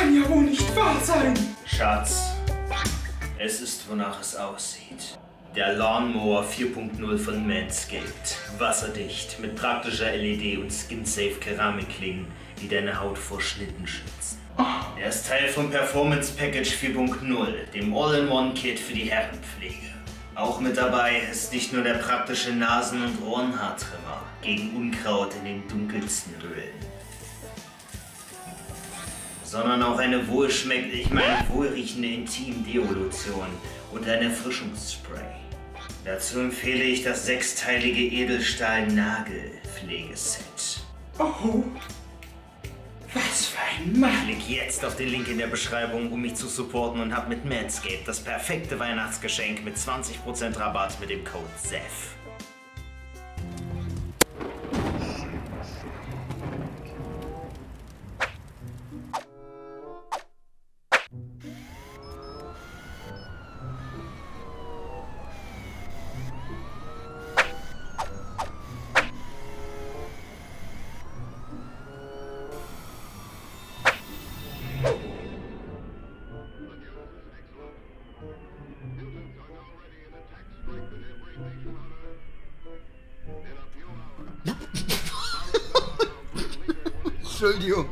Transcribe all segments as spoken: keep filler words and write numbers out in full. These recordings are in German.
kann ja wohl nicht wahr sein. Schatz, es ist, wonach es aussieht. Der Lawnmower vier punkt null von Manscaped. Wasserdicht mit praktischer L E D und Skinsafe Keramikklingen, die deine Haut vor Schnitten schützen. Er ist Teil vom Performance Package vier punkt null, dem All-in-One-Kit für die Herrenpflege. Auch mit dabei ist nicht nur der praktische Nasen- und Ohrenhaartrimmer gegen Unkraut in den dunkelsten Höhlen, sondern auch eine wohlschmeckende, ich meine wohlriechende Intim-Deolution und ein Erfrischungsspray. Dazu empfehle ich das sechsteilige Edelstahl-Nagel-Pflegeset. Oh, was für ein Mann! Klick jetzt auf den Link in der Beschreibung, um mich zu supporten, und hab mit Medscape das perfekte Weihnachtsgeschenk mit zwanzig Prozent Rabatt mit dem Code S E F. Entschuldigung,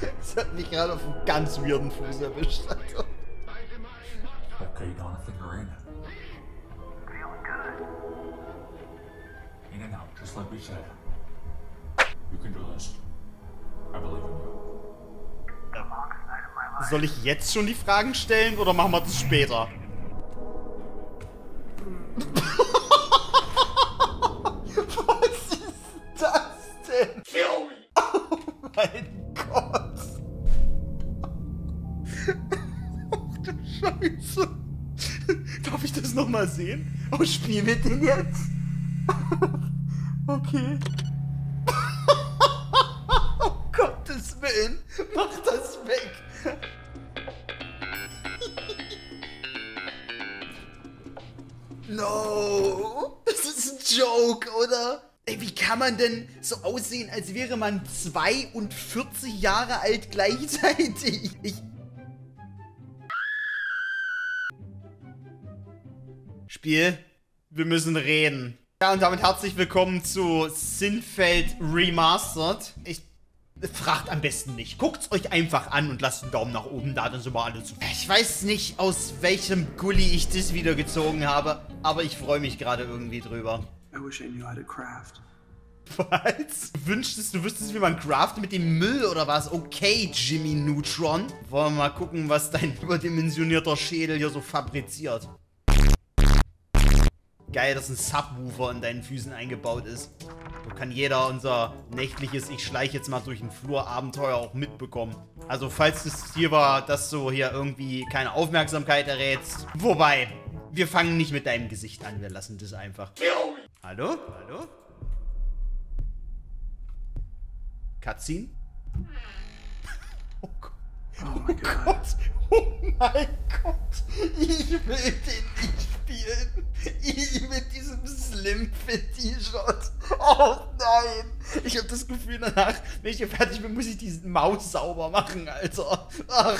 das hat mich gerade auf einen ganz weirden Fuß erwischt. Okay, Jonathan, we're in. Feeling good. In and out, just like we said. You can do this. I believe in you. Soll ich jetzt schon die Fragen stellen oder machen wir das später? Was ist das denn? Mein Gott! Ach du Scheiße! Darf ich das nochmal sehen? Oh, spiel mit dem jetzt! Okay. Oh Gottes Willen! Mach das weg! No! Das ist ein Joke, oder? Ey, wie kann man denn so aussehen, als wäre man zweiundvierzig Jahre alt gleichzeitig? Ich Spiel, wir müssen reden. Ja, und damit herzlich willkommen zu Seinfeld Remastered. Ich fragt am besten nicht. Guckt's euch einfach an und lasst einen Daumen nach oben da, dann sind wir alle zufrieden. Ich weiß nicht, aus welchem Gulli ich das wieder gezogen habe, aber ich freue mich gerade irgendwie drüber. I wish I knew how to craft. Was? Du wünschtest, du wüsstest, wie man craftet mit dem Müll oder was? Okay, Jimmy Neutron. Wollen wir mal gucken, was dein überdimensionierter Schädel hier so fabriziert. Geil, dass ein Subwoofer in deinen Füßen eingebaut ist. So kann jeder unser nächtliches Ich schleiche jetzt mal durch den Flur Abenteuer auch mitbekommen. Also falls es hier war, dass du hier irgendwie keine Aufmerksamkeit errätst. Wobei, wir fangen nicht mit deinem Gesicht an, wir lassen das einfach. Hallo? Hallo? Cutscene? Oh Gott. Oh mein Gott. Oh mein Gott. Ich will den nicht spielen. Ich mit diesem Slim-Fit-T-Shirt. Oh nein. Ich habe das Gefühl danach, wenn ich hier fertig bin, muss ich diesen Maus sauber machen, Alter. Ach,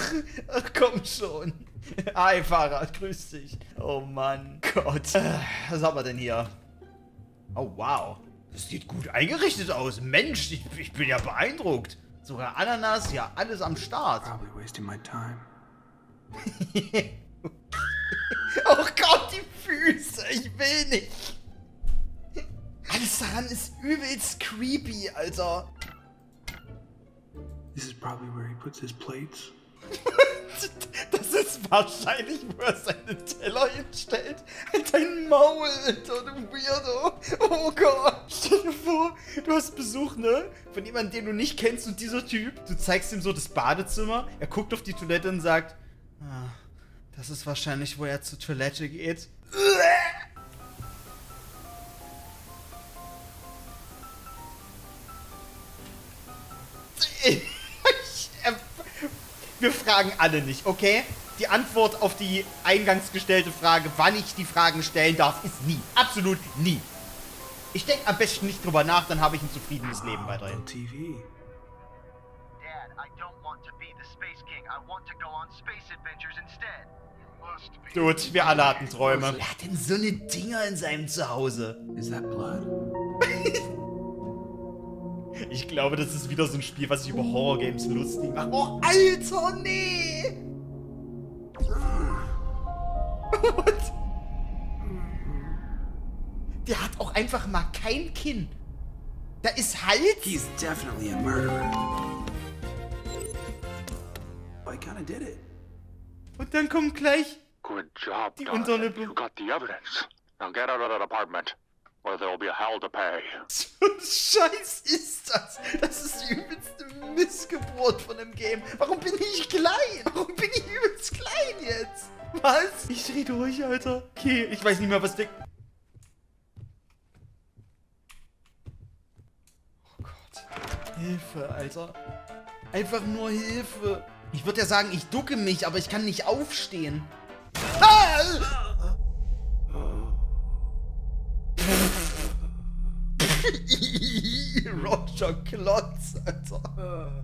ach komm schon. Hi, Fahrrad, grüß dich. Oh Mann. Gott. Was haben wir denn hier? Oh, wow. Das sieht gut eingerichtet aus. Mensch, ich, ich bin ja beeindruckt. Sogar Ananas, ja, alles am Start. Probably wasting my time. Oh Gott, die Füße. Ich will nicht. Alles daran ist übelst creepy, Alter. This is probably where he puts his plates. Das ist wahrscheinlich, wo er seine Teller hinstellt. Dein Maul, Alter, du Weirdo. Oh Gott. Stell dir vor, du hast Besuch, ne? Von jemandem, den du nicht kennst, und dieser Typ. Du zeigst ihm so das Badezimmer, er guckt auf die Toilette und sagt, ah, das ist wahrscheinlich, wo er zur Toilette geht. Wir fragen alle nicht, okay? Die Antwort auf die eingangs gestellte Frage, wann ich die Fragen stellen darf, ist nie. Absolut nie. Ich denke am besten nicht drüber nach, dann habe ich ein zufriedenes Leben weiterhin. Dad, I don't want to be the Space King. Dude, wir alle hatten Träume. Wer hat denn so eine Dinger in seinem Zuhause? Is that blood? Ich glaube, das ist wieder so ein Spiel, was sich über Horrorgames lustig macht. Oh, Alter, nee! Und der hat auch einfach mal kein Kinn. Da ist Hals. He's definitely a murderer. I kinda did it. Und dann kommt gleich Good job, die Unterlippe. You got the evidence. Now get out of that apartment, or there will be a hell to pay. So ein Scheiß ist das. Das ist die übelste Missgeburt von dem Game. Warum bin ich klein? Warum bin ich übelst klein jetzt? Was? Ich dreh durch, Alter. Okay, ich weiß nicht mehr, was der... Oh Gott. Hilfe, Alter. Einfach nur Hilfe. Ich würde ja sagen, ich ducke mich, aber ich kann nicht aufstehen. Ah! Roger Klotz, Alter.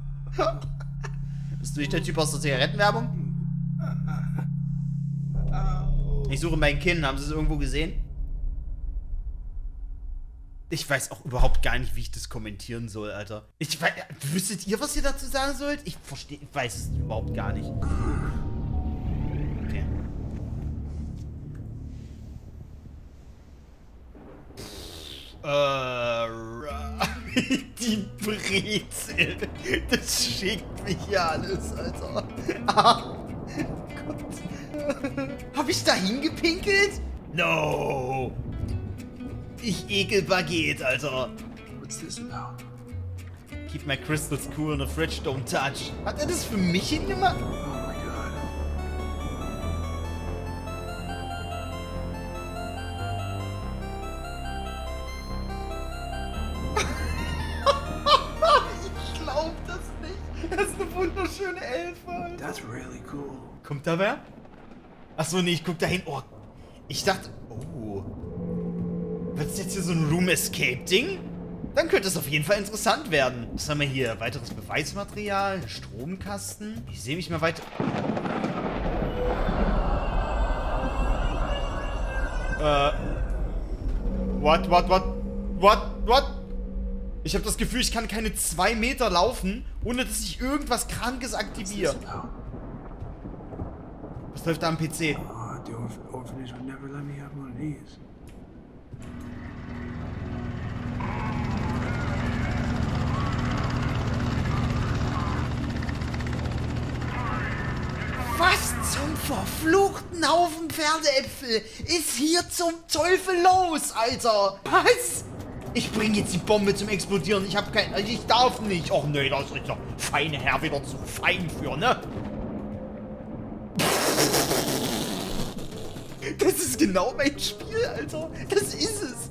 Bist du nicht der Typ aus der Zigarettenwerbung? Ich suche mein Kinn. Haben Sie es irgendwo gesehen? Ich weiß auch überhaupt gar nicht, wie ich das kommentieren soll, Alter. Ich weiß, wüsstet ihr, was ihr dazu sagen sollt? Ich verstehe, ich weiß es überhaupt gar nicht. Okay. Äh, die Brezel. Das schickt mich ja alles, Alter. Ah, Gott. Hab ich da hingepinkelt? No. Ich ekel Baguette, Alter. What's this about? Keep my crystals cool in the fridge, don't touch. Hat er das für mich hingemacht? Oh my God. Ich glaub das nicht. Das ist eine wunderschöne Elfe, Alter. That's really cool. Kommt da wer? Achso, nee, ich guck da hin. Oh, ich dachte... Oh... Wird es jetzt hier so ein Room-Escape-Ding? Dann könnte es auf jeden Fall interessant werden. Was haben wir hier? Weiteres Beweismaterial, Stromkasten. Ich sehe mich mal weiter... Äh... What, what, what? What, what? Ich habe das Gefühl, ich kann keine zwei Meter laufen, ohne dass ich irgendwas Krankes aktiviere. Was läuft da am P C? Was zum verfluchten Haufen Pferdeäpfel ist hier zum Teufel los, Alter? Was? Ich bringe jetzt die Bombe zum Explodieren. Ich habe kein... Ich darf nicht. Och nee, da ist der feine Herr wieder zu fein für, ne? Das ist genau mein Spiel, Alter. Das ist es.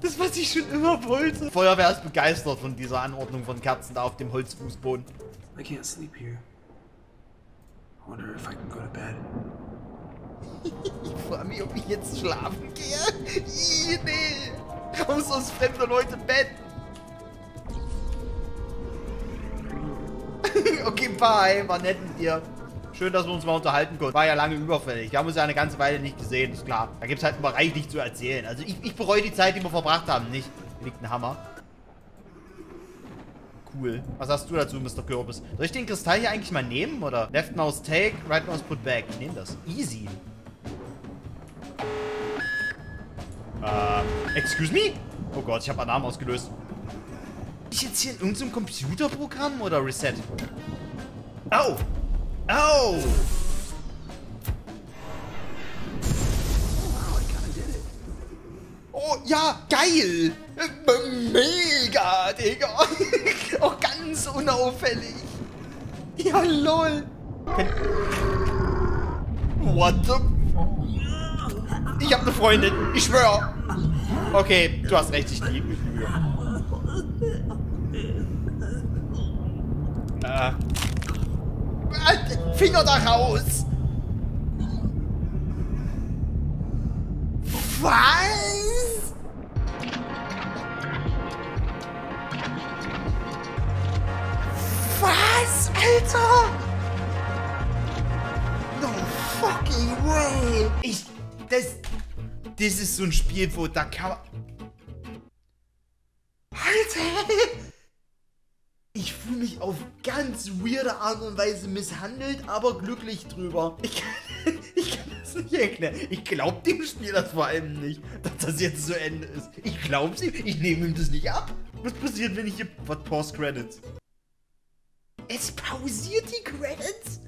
Das, was ich schon immer wollte. Feuerwehr ist begeistert von dieser Anordnung von Kerzen da auf dem Holzfußboden. I can't sleep here. I wonder if I can go to bed. Ich frage mich, ob ich jetzt schlafen gehe. Ih, nee. Raus aus fremder Leute Bett. Okay, bye. War nett mit dir. Schön, dass wir uns mal unterhalten konnten. War ja lange überfällig. Wir haben uns ja eine ganze Weile nicht gesehen, ist klar. Da gibt es halt immer reichlich zu erzählen. Also ich, ich bereue die Zeit, die wir verbracht haben, nicht. Hier liegt ein Hammer. Cool. Was hast du dazu, Mister Kürbis? Soll ich den Kristall hier eigentlich mal nehmen, oder? Left mouse take, right mouse put back. Ich nehme das. Easy. Äh, excuse me? Oh Gott, ich habe meinen Namen ausgelöst. Bin ich jetzt hier in irgendeinem Computerprogramm, oder Reset? Au! Au! Oh, ja, geil! Mega, Digga! Auch ganz unauffällig! Ja, lol! What the... Ich hab ne Freundin, ich schwör! Okay, du hast recht, ich liebe mich. Äh... Finger da raus! Was? Was, Alter? Ich, das, das ist so ein Spiel, wo da kann man... Alter! Ich fühle mich auf ganz weirde Art und Weise misshandelt, aber glücklich drüber. Ich kann, ich kann das nicht erklären. Ich glaube dem Spiel das vor allem nicht, dass das jetzt zu Ende ist. Ich glaube es ihm, ich nehme ihm das nicht ab. Was passiert, wenn ich hier... Was? Pause Credits. Es pausiert die Credits?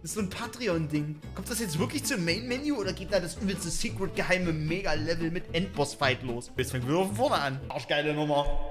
Das ist so ein Patreon-Ding. Kommt das jetzt wirklich zum Main-Menu oder geht da das übelste Secret-geheime Mega-Level mit Endboss-Fight los? Jetzt fangen wir von vorne an. Arschgeile Nummer.